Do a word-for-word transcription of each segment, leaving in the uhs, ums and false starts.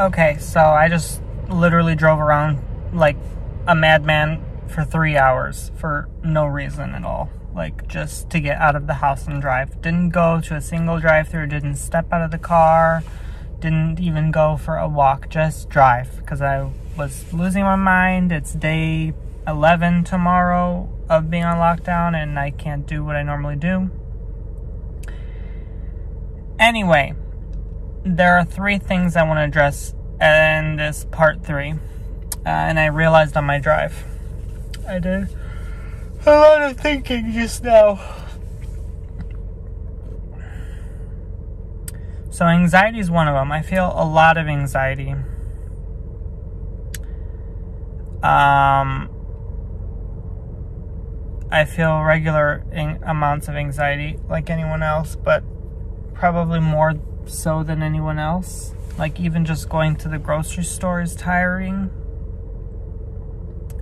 Okay, so I just literally drove around like a madman for three hours for no reason at all. Like, just to get out of the house and drive. Didn't go to a single drive-thru, didn't step out of the car, didn't even go for a walk, just drive. Because I was losing my mind. It's day eleven tomorrow of being on lockdown, and I can't do what I normally do. Anyway, there are three things I want to address in this part three. Uh, and I realized on my drive. I did a lot of thinking just now. So anxiety is one of them. I feel a lot of anxiety. Um, I feel regular amounts of anxiety like anyone else, but probably more so than anyone else. Like, even just going to the grocery store is tiring.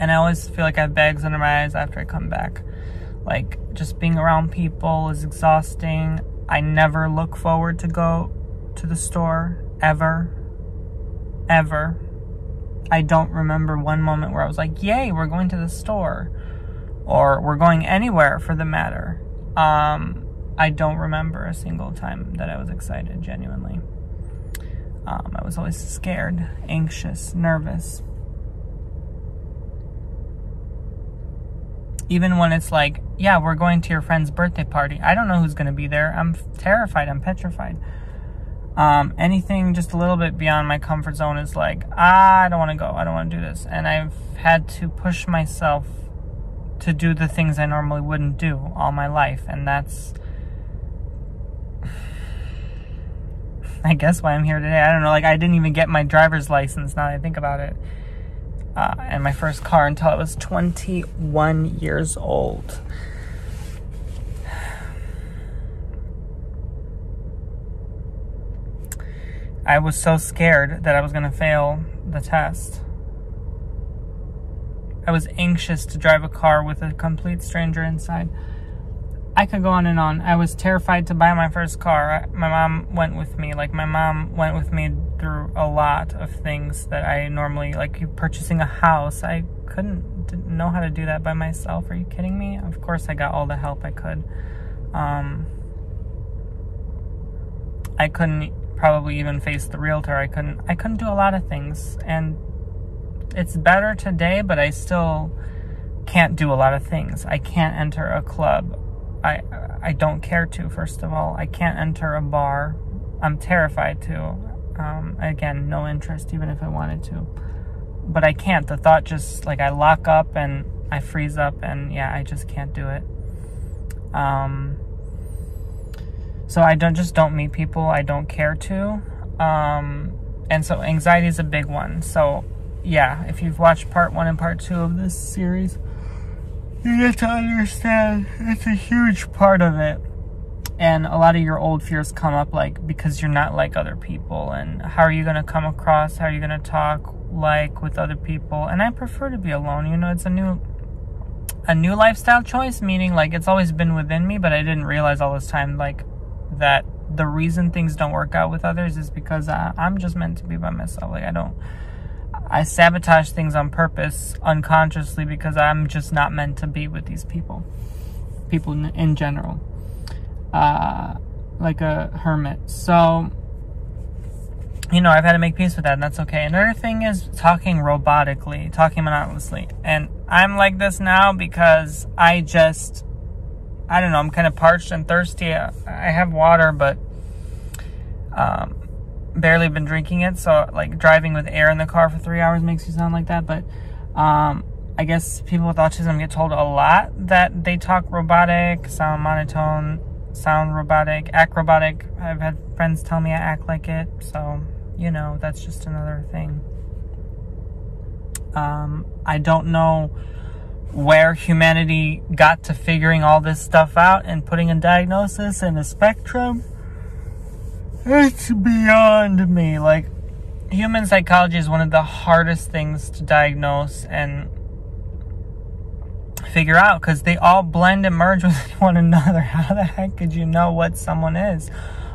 And I always feel like I have bags under my eyes after I come back. Like, just being around people is exhausting. I never look forward to go to the store. Ever. Ever. I don't remember one moment where I was like, yay, we're going to the store. Or we're going anywhere, for the matter. Um, I don't remember a single time that I was excited, genuinely. Um, I was always scared, anxious, nervous. Even when it's like, yeah, we're going to your friend's birthday party. I don't know who's going to be there. I'm terrified. I'm petrified. Um, anything just a little bit beyond my comfort zone is like, ah, I don't want to go. I don't want to do this. And I've had to push myself to do the things I normally wouldn't do all my life. And that's, I guess, why I'm here today. I don't know. Like, I didn't even get my driver's license now that I think about it. Uh, and my first car until I was twenty-one years old. I was so scared that I was going to fail the test. I was anxious to drive a car with a complete stranger inside. I could go on and on. I was terrified to buy my first car. My mom went with me. Like, my mom went with me through a lot of things that I normally, like purchasing a house, I couldn't didn't know how to do that by myself. Are you kidding me? Of course I got all the help I could. Um, I couldn't probably even face the realtor. I couldn't, I couldn't do a lot of things, and it's better today, but I still can't do a lot of things. I can't enter a club. I, I don't care to, first of all. I can't enter a bar. I'm terrified to. Um, again, no interest, even if I wanted to. But I can't. The thought just, like, I lock up and I freeze up, and yeah, I just can't do it. Um, so I don't just don't meet people I don't care to. Um, and so anxiety is a big one. So yeah, if you've watched part one and part two of this series, you get to understand it's a huge part of it. And a lot of your old fears come up, like, because you're not like other people, and how are you going to come across, how are you going to talk like with other people. And I prefer to be alone, you know. It's a new a new lifestyle choice, meaning, like, it's always been within me, but I didn't realize all this time, like, that the reason things don't work out with others is because I, I'm just meant to be by myself. Like, I don't I sabotage things on purpose, unconsciously, because I'm just not meant to be with these people people in, in general. Uh, like a hermit. So, you know, I've had to make peace with that, and that's okay. Another thing is talking robotically, talking monotonously. And I'm like this now because I just, I don't know, I'm kind of parched and thirsty. I have water, but um, barely been drinking it. So, like, driving with air in the car for three hours makes you sound like that. But um, I guess people with autism get told a lot that they talk robotic, sound monotone, sound robotic, act robotic. I've had friends tell me I act like it, so, you know, that's just another thing. Um, I don't know where humanity got to figuring all this stuff out and putting a diagnosis and a spectrum. It's beyond me. Like, human psychology is one of the hardest things to diagnose and figure out, because they all blend and merge with one another. How the heck could you know what someone is,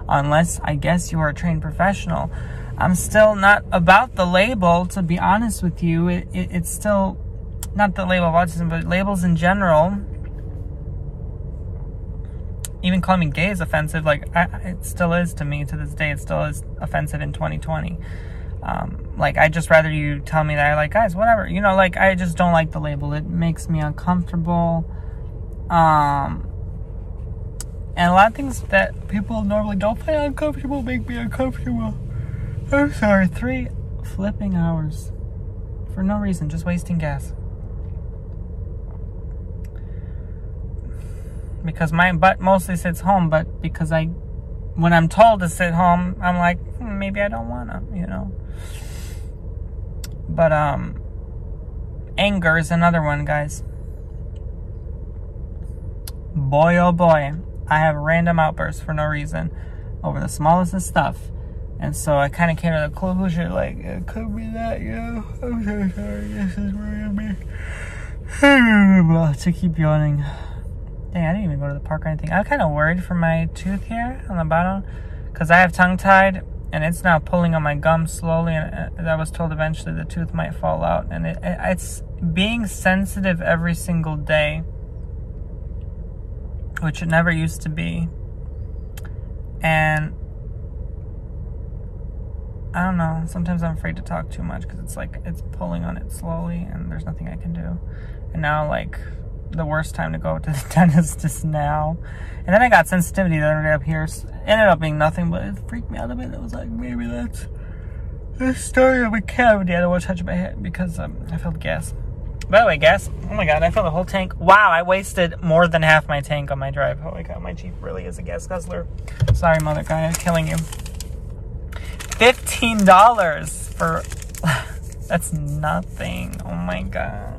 unless, I guess, you are a trained professional? I'm still not about the label, to be honest with you. It, it, it's still not the label of autism, but labels in general. Even calling me gay is offensive. Like, I, it still is to me to this day. It still is offensive in twenty twenty. Um, like, I just rather you tell me that I like guys, whatever. You know, like, I just don't like the label. It makes me uncomfortable. Um, and a lot of things that people normally don't find uncomfortable make me uncomfortable. I'm sorry. Three flipping hours. For no reason. Just wasting gas. Because my butt mostly sits home, but because I, when I'm told to sit home, I'm like, hmm, maybe I don't want to, you know. But, um, anger is another one, guys. Boy, oh boy, I have random outbursts for no reason over the smallest of stuff. And so I kind of came to the conclusion, like, it could be that, you know. I'm so sorry, this is really bad. To keep yawning. Dang, I didn't even go to the park or anything. I'm kind of worried for my tooth here on the bottom, because I have tongue-tied, and it's now pulling on my gum slowly, and I was told eventually the tooth might fall out. And it, it, it's being sensitive every single day, which it never used to be. And I don't know. Sometimes I'm afraid to talk too much, because it's like it's pulling on it slowly, and there's nothing I can do. And now, like, the worst time to go to the dentist is now. And then I got sensitivity that ended up here. Ended up being nothing, but it freaked me out a bit. It was like, maybe that's the story of a cavity. I don't want to touch my head because um, I filled gas. By the way, gas, oh my god, I filled the whole tank. Wow, I wasted more than half my tank on my drive. Oh my god, my Jeep really is a gas guzzler. Sorry, mother guy, I'm killing you. fifteen dollars for... That's nothing. Oh my god.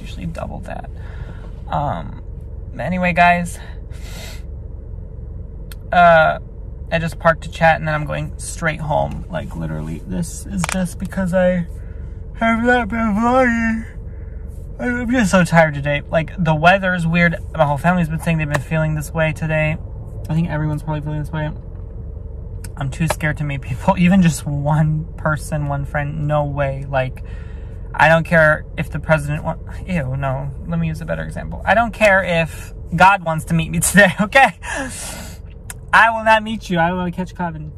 Usually double that. Um, anyway, guys, uh, I just parked to chat, and then I'm going straight home. Like, literally, this is just because I have not been vlogging. I'm just so tired today. Like, the weather is weird. My whole family's been saying they've been feeling this way today. I think everyone's probably feeling this way. I'm too scared to meet people. Even just one person, one friend, no way. Like, I don't care if the president wants... Ew, no. Let me use a better example. I don't care if God wants to meet me today, okay? I will not meet you. I will catch COVID.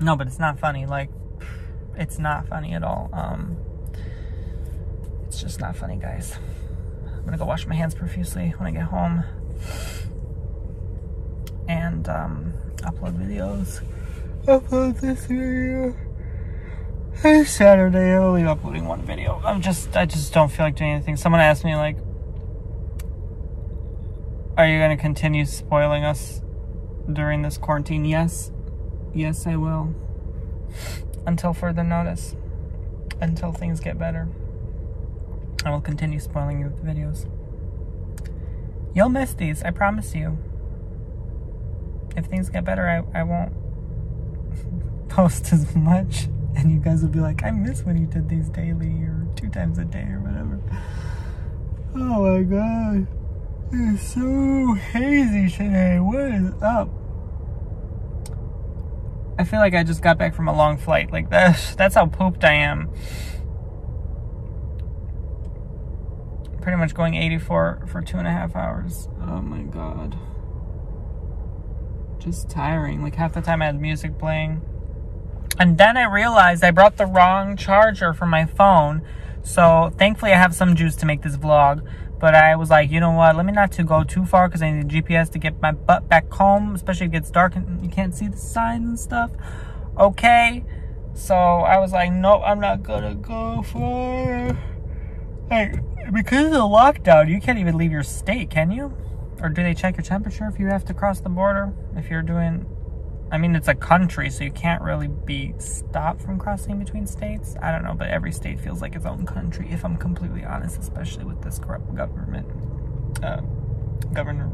No, but it's not funny. Like, it's not funny at all. Um, it's just not funny, guys. I'm going to go wash my hands profusely when I get home. And um, upload videos. Upload this video. It's Saturday, I'm only uploading one video. I'm just, I just don't feel like doing anything. Someone asked me, like, are you going to continue spoiling us during this quarantine? Yes. Yes, I will. Until further notice. Until things get better. I will continue spoiling you with the videos. You'll miss these, I promise you. If things get better, I, I won't post as much. And you guys will be like, I miss when you did these daily or two times a day or whatever. Oh my god. It's so hazy today. What is up? I feel like I just got back from a long flight. Like, that's, that's how pooped I am. Pretty much going eighty-four for two and a half hours. Oh my god. Just tiring. Like, half the time I had music playing. And then I realized I brought the wrong charger for my phone. So thankfully I have some juice to make this vlog. But I was like, you know what? Let me not to go too far because I need a G P S to get my butt back home. Especially if it gets dark and you can't see the signs and stuff. Okay. So I was like, nope, I'm not going to go far. Like, because of the lockdown, you can't even leave your state, can you? Or do they check your temperature if you have to cross the border? If you're doing... I mean, it's a country, so you can't really be stopped from crossing between states. I don't know, but every state feels like its own country, if I'm completely honest, especially with this corrupt government, uh, governor.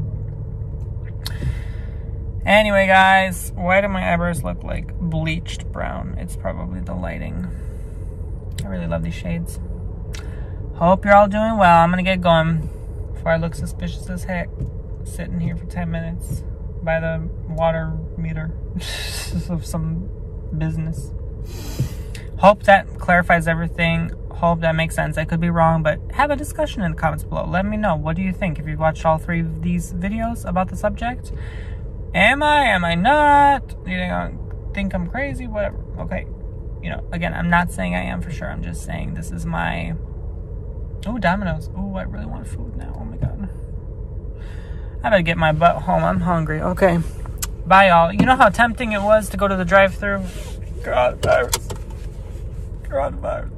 Anyway, guys, why do my eyebrows look like bleached brown? It's probably the lighting. I really love these shades. Hope you're all doing well. I'm gonna get going before I look suspicious as heck. Sitting here for ten minutes. by the water meter of some business. Hope that clarifies everything. Hope that makes sense. I could be wrong, but have a discussion in the comments below. Let me know. What do you think? If you've watched all three of these videos about the subject, am I? Am I not? You think I'm crazy? Whatever. Okay. You know, again, I'm not saying I am for sure. I'm just saying this is my... Oh, Domino's. Oh, I really want food now. Oh, my God. I better get my butt home. I'm hungry. Okay. Bye, y'all. You know how tempting it was to go to the drive-thru? Coronavirus. Coronavirus.